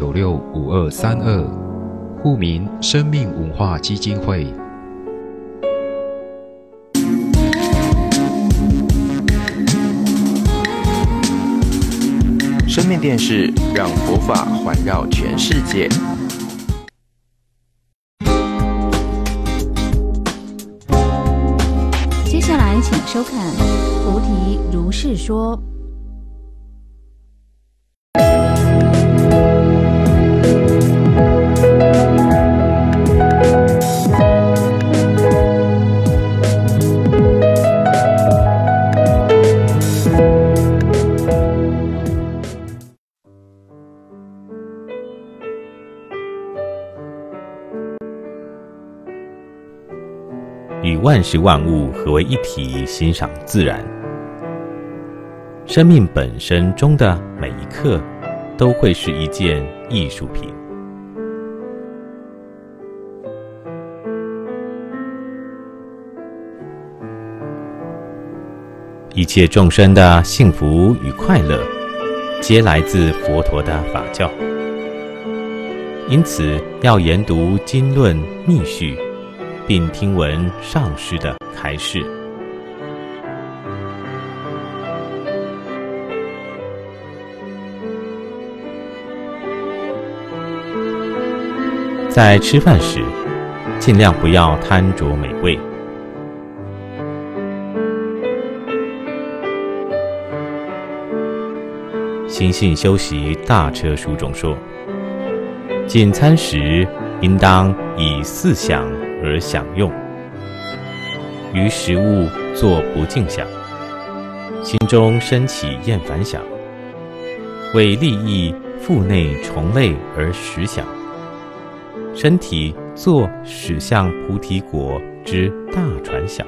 965232，户民生命文化基金会。生命电视，让佛法环绕全世界。接下来，请收看《菩提如是说》。万事万物合为一体，欣赏自然。生命本身中的每一刻，都会是一件艺术品。一切众生的幸福与快乐，皆来自佛陀的法教。因此，要研读经论密续，并听闻上师的开示。在吃饭时，尽量不要贪着美味，心性修习大彻书中说，进餐时应当以四想而享用，于食物作不净想，心中升起厌烦想，为利益腹内虫类而食想，身体作驶向菩提果之大船想，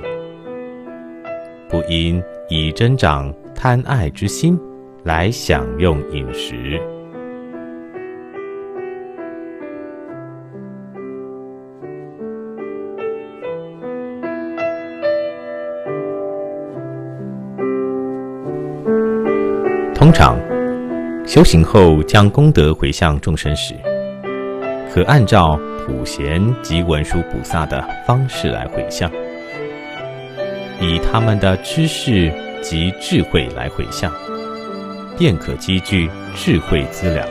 不应以增长贪爱之心来享用饮食。通常，修行后将功德回向众生时，可按照普贤及文殊菩萨的方式来回向，以他们的知识及智慧来回向，便可积聚智慧资粮。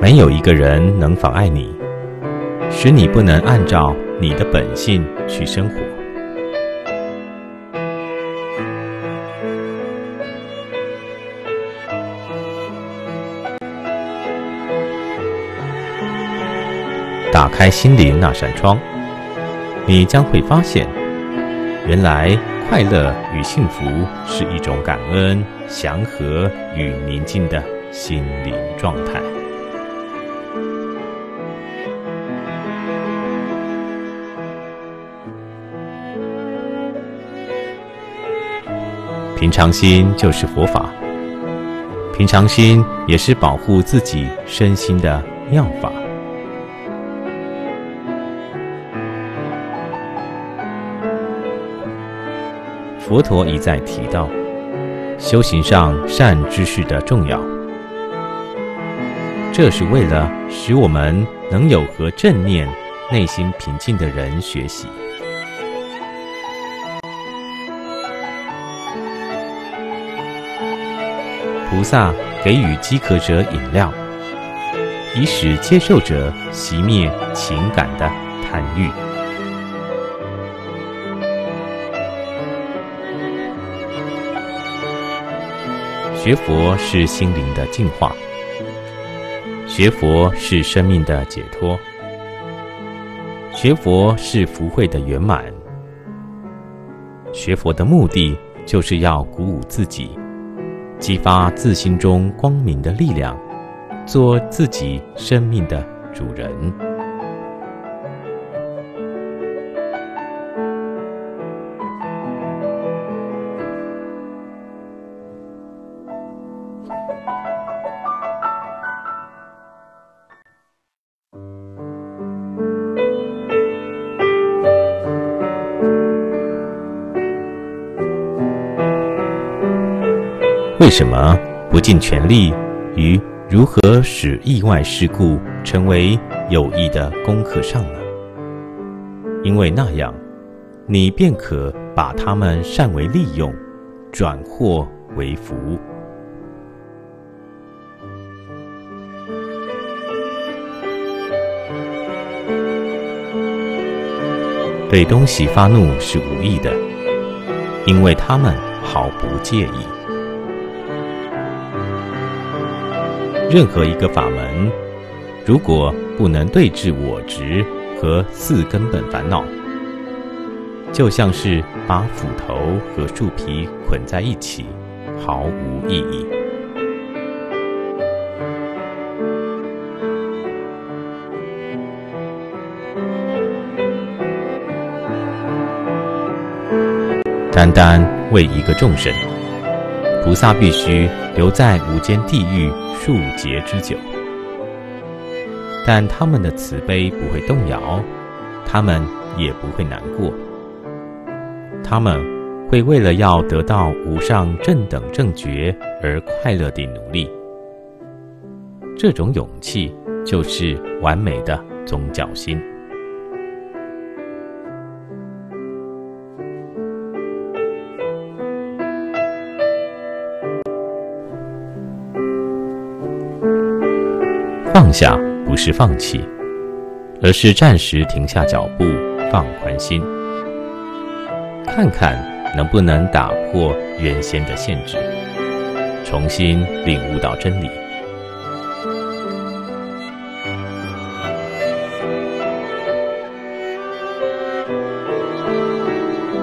没有一个人能妨碍你，使你不能按照你的本性去生活。打开心灵那扇窗，你将会发现，原来快乐与幸福是一种感恩、祥和与宁静的心灵状态。平常心就是佛法，平常心也是保护自己身心的妙法。佛陀一再提到，修行上善知识的重要，这是为了使我们能有和正念、内心平静的人学习。菩萨给予饥渴者饮料，以使接受者熄灭情感的贪欲。学佛是心灵的净化，学佛是生命的解脱，学佛是福慧的圆满。学佛的目的就是要鼓舞自己，激发自心中光明的力量，做自己生命的主人。为什么不尽全力于如何使意外事故成为有益的功课上呢？因为那样，你便可把它们善为利用，转祸为福。对东西发怒是无益的，因为他们毫不介意。任何一个法门，如果不能对治我执和四根本烦恼，就像是把斧头和树皮捆在一起，毫无意义。单单为一个众生，菩萨必须留在无间地狱数劫之久，但他们的慈悲不会动摇，他们也不会难过，他们会为了要得到无上正等正觉而快乐地努力。这种勇气就是完美的宗教心。放下不是放弃，而是暂时停下脚步，放宽心，看看能不能打破原先的限制，重新领悟到真理。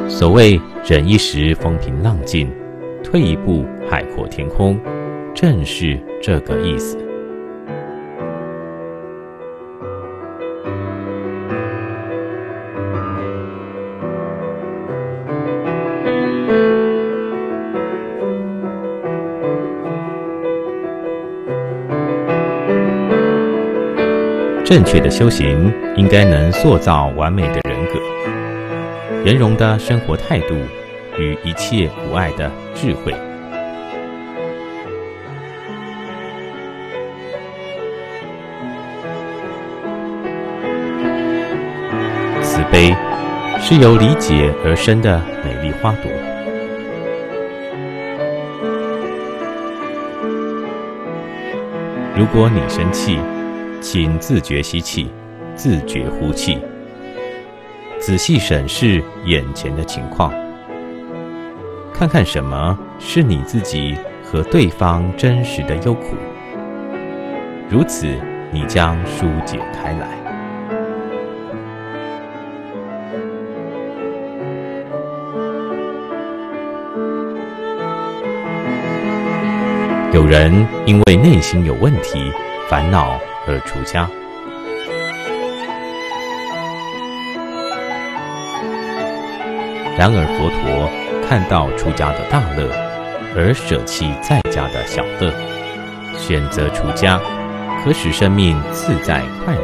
所谓忍一时风平浪静，退一步海阔天空，正是这个意思。正确的修行应该能塑造完美的人格，圆融的生活态度与一切无碍的智慧。慈悲是由理解而生的美丽花朵，如果你生气，请自觉吸气，自觉呼气，仔细审视眼前的情况，看看什么是你自己和对方真实的忧苦，如此你将疏解开来。有人因为内心有问题、烦恼而出家，然而佛陀看到出家的大乐，而舍弃在家的小乐，选择出家，可使生命自在快乐。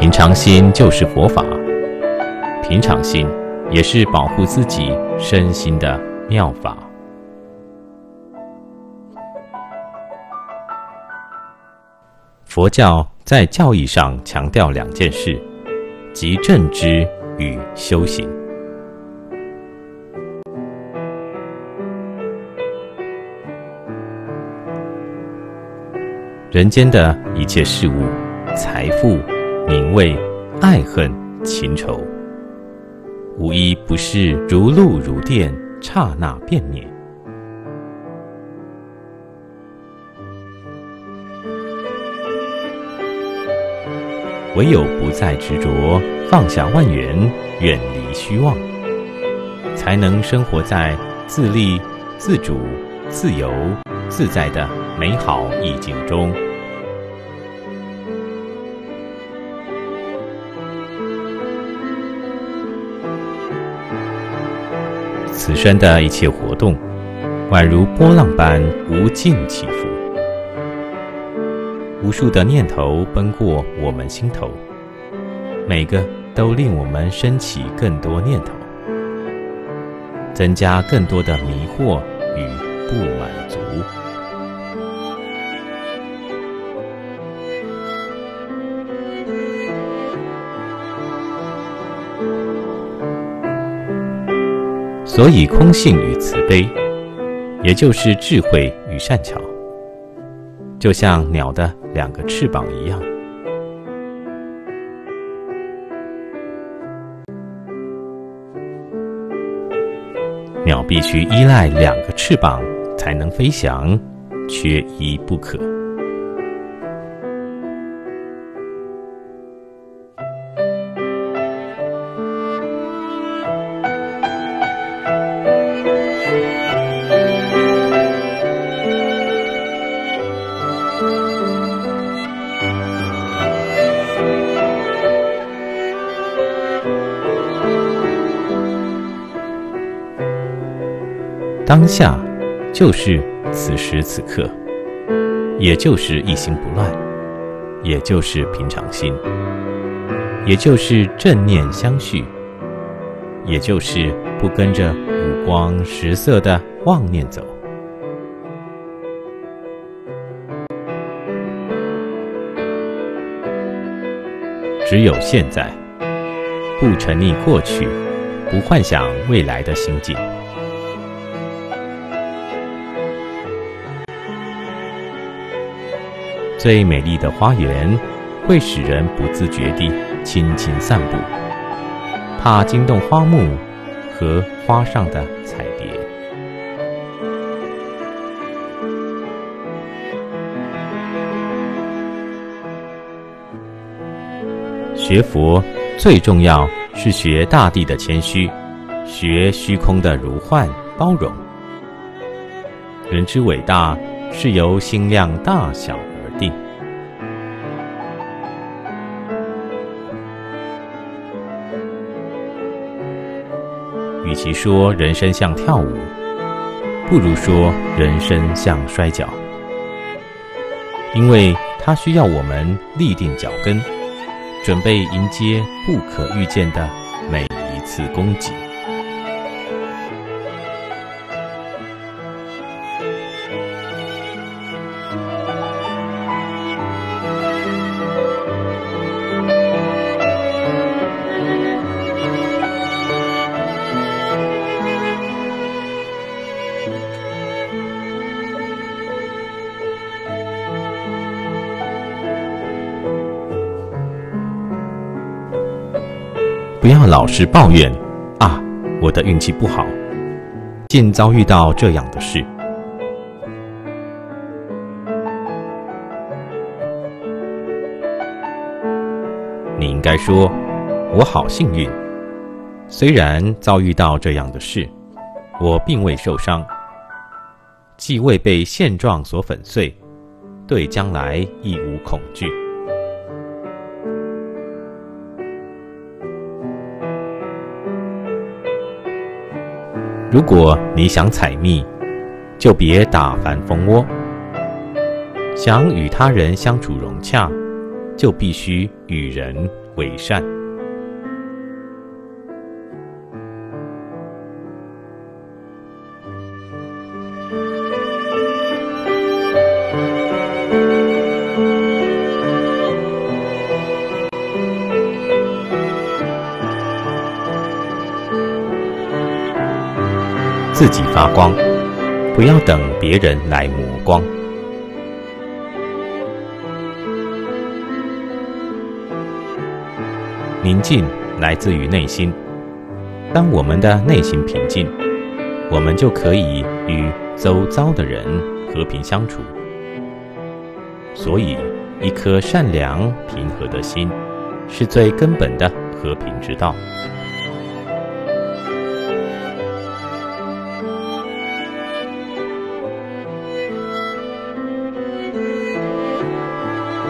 平常心就是佛法，平常心也是保护自己身心的妙法。佛教在教义上强调两件事，即正知与修行。人间的一切事物，财富、名位、爱恨、情仇，无一不是如露如电，刹那变灭。唯有不再执着，放下万缘，远离虚妄，才能生活在自立、自主、自由、自在的美好意境中，此生的一切活动，宛如波浪般无尽起伏。无数的念头奔过我们心头，每个都令我们升起更多念头，增加更多的迷惑与不满足。所以，空性与慈悲，也就是智慧与善巧，就像鸟的两个翅膀一样。鸟必须依赖两个翅膀才能飞翔，缺一不可。当下就是此时此刻，也就是一心不乱，也就是平常心，也就是正念相续，也就是不跟着五光十色的妄念走。只有现在，不沉溺过去，不幻想未来的心境。最美丽的花园，会使人不自觉地轻轻散步，怕惊动花木和花上的彩蝶。学佛最重要是学大地的谦虚，学虚空的如幻包容。人之伟大，是由心量大小。与其说人生像跳舞，不如说人生像摔跤，因为它需要我们立定脚跟，准备迎接不可预见的每一次攻击。不要老是抱怨啊，我的运气不好，竟遭遇到这样的事。你应该说，我好幸运，虽然遭遇到这样的事，我并未受伤，既未被现状所粉碎，对将来亦无恐惧。如果你想采蜜，就别打翻蜂窝；想与他人相处融洽，就必须与人为善。自己发光，不要等别人来磨光。宁静来自于内心，当我们的内心平静，我们就可以与周遭的人和平相处。所以，一颗善良平和的心，是最根本的和平之道。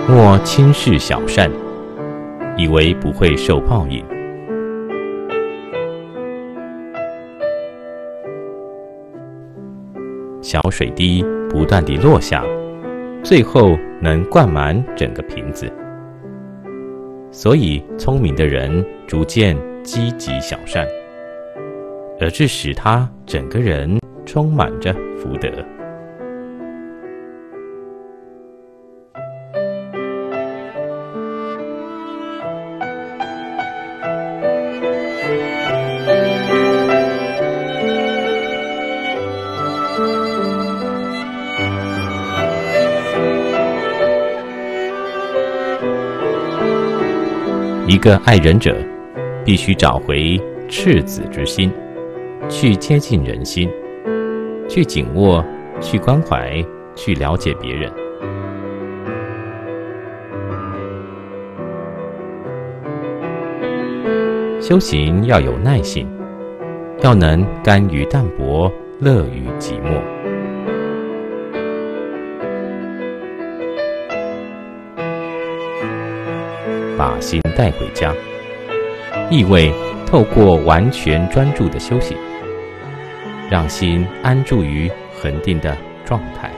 莫轻视小善，以为不会受报应。小水滴不断地落下，最后能灌满整个瓶子。所以，聪明的人逐渐积极小善，而致使他整个人充满着福德。一个爱人者，必须找回赤子之心，去接近人心，去紧握，去关怀，去了解别人。修行要有耐性，要能甘于淡泊，乐于寂寞。把心带回家，意味透过完全专注的修行，让心安住于恒定的状态。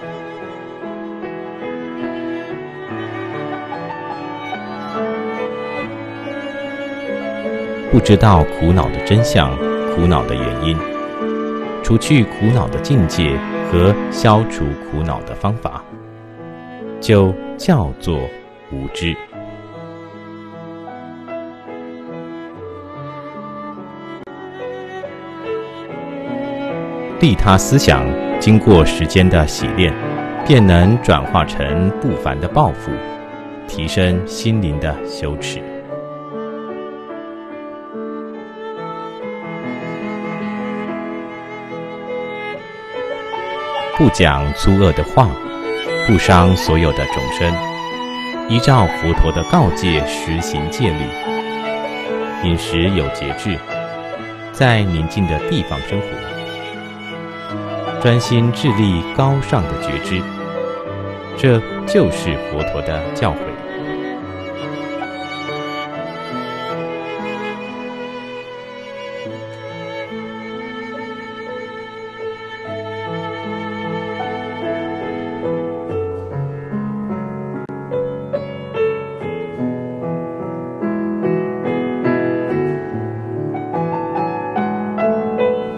不知道苦恼的真相，苦恼的原因，除去苦恼的境界和消除苦恼的方法，就叫做无知。利他思想经过时间的洗练，便能转化成不凡的抱负，提升心灵的羞耻。不讲粗恶的话，不伤所有的众生，依照佛陀的告诫实行戒律，饮食有节制，在宁静的地方生活，专心致力高尚的觉知，这就是佛陀的教诲。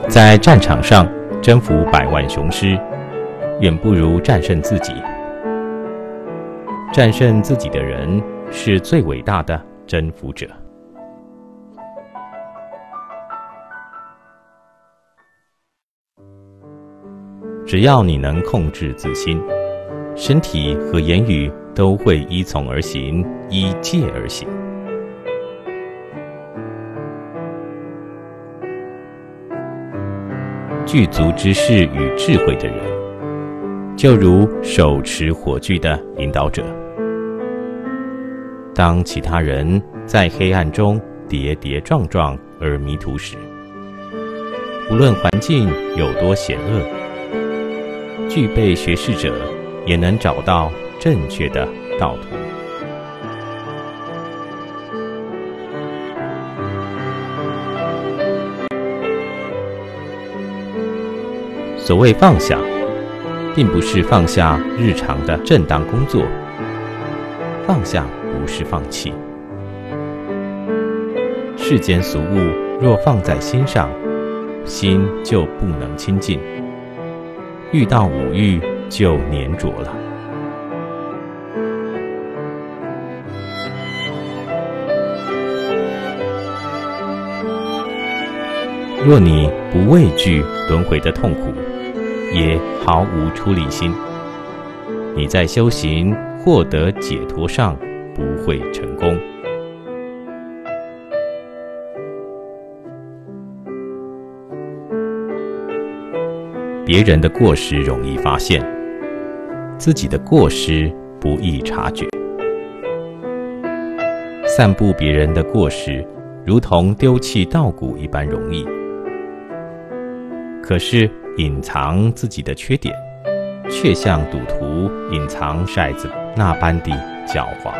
在战场上征服100万雄师，远不如战胜自己。战胜自己的人，是最伟大的征服者。只要你能控制自心，身体和言语都会依从而行，依戒而行。具足知识与智慧的人，就如手持火炬的引导者。当其他人在黑暗中跌跌撞撞而迷途时，无论环境有多险恶，具备学识者也能找到正确的道途。所谓放下，并不是放下日常的正当工作，放下不是放弃。世间俗物若放在心上，心就不能清净，遇到五欲就黏着了。若你不畏惧轮回的痛苦，也毫无出离心，你在修行获得解脱上不会成功。别人的过失容易发现，自己的过失不易察觉。散布别人的过失，如同丢弃稻谷一般容易。可是隐藏自己的缺点，却像赌徒隐藏骰子那般的狡猾。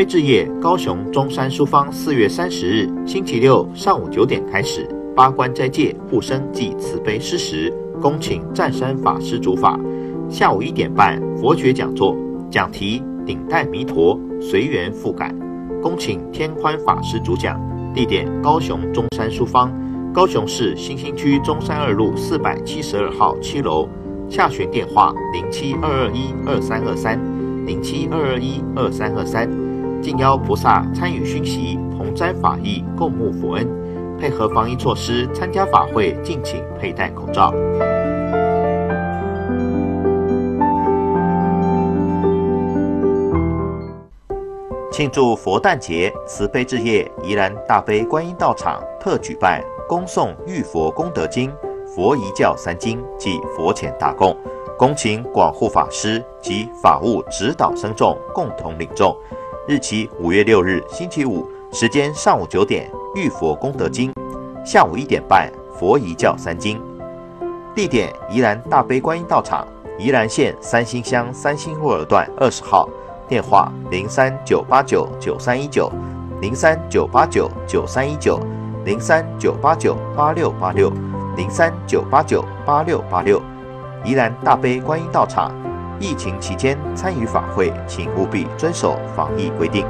悲置业高雄中山书坊4月30日星期六上午9点开始，八关斋戒护生暨慈悲施食，恭请湛山法师主法。下午1点半佛学讲座，讲题顶戴弥陀随缘复感，恭请天宽法师主讲。地点高雄中山书坊，高雄市新兴区中山2路472号7楼。洽询电话072212323。 072212323，敬邀菩萨参与熏习，同沾法益，共沐佛恩。配合防疫措施，参加法会敬请佩戴口罩。庆祝佛诞节，慈悲置业宜兰大悲观音道场特举办恭诵浴佛功德经、佛遗教3经及佛前大供。 恭请广护法师及法务指导僧众共同领众，日期5月6日星期五，时间上午9点，浴佛功德经；下午1点半，佛遗教3经。地点宜兰大悲观音道场，宜兰县3星乡3星路2段20号。电话039899319039899319039898688686039898688686。 宜兰大悲观音道场，疫情期间参与法会，请务必遵守防疫规定。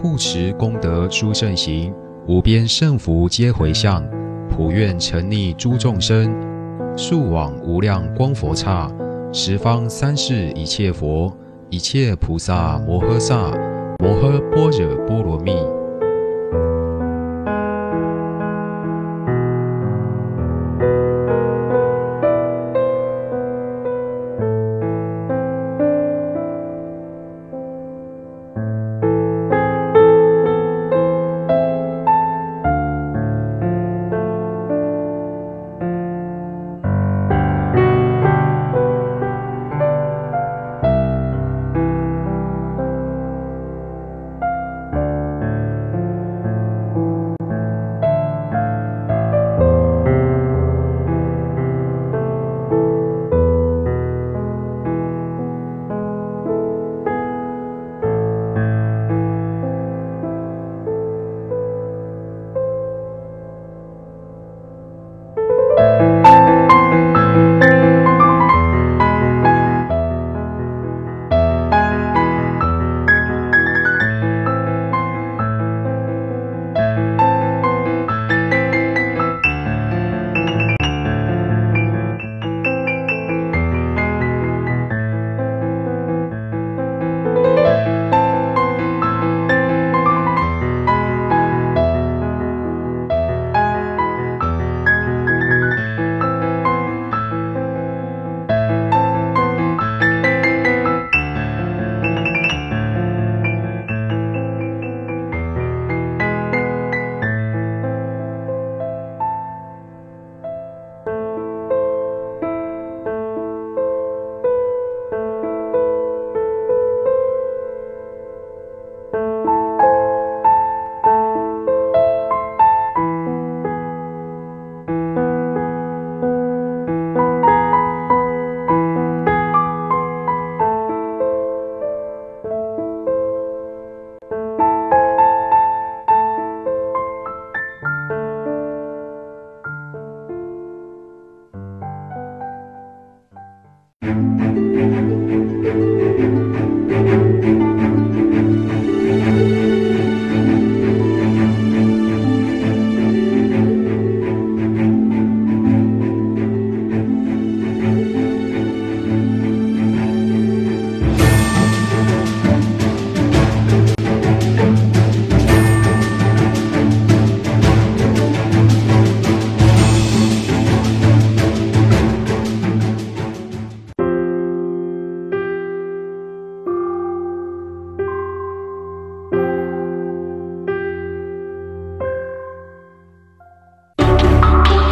护持功德殊胜行，无边胜福皆回向，普愿沉溺诸众生，速往无量光佛刹，十方三世一切佛，一切菩萨摩诃萨，摩诃般若波罗蜜。